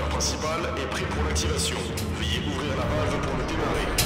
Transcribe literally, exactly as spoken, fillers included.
l'activateur principal est prêt pour l'activation. Veuillez ouvrir la valve pour le démarrer.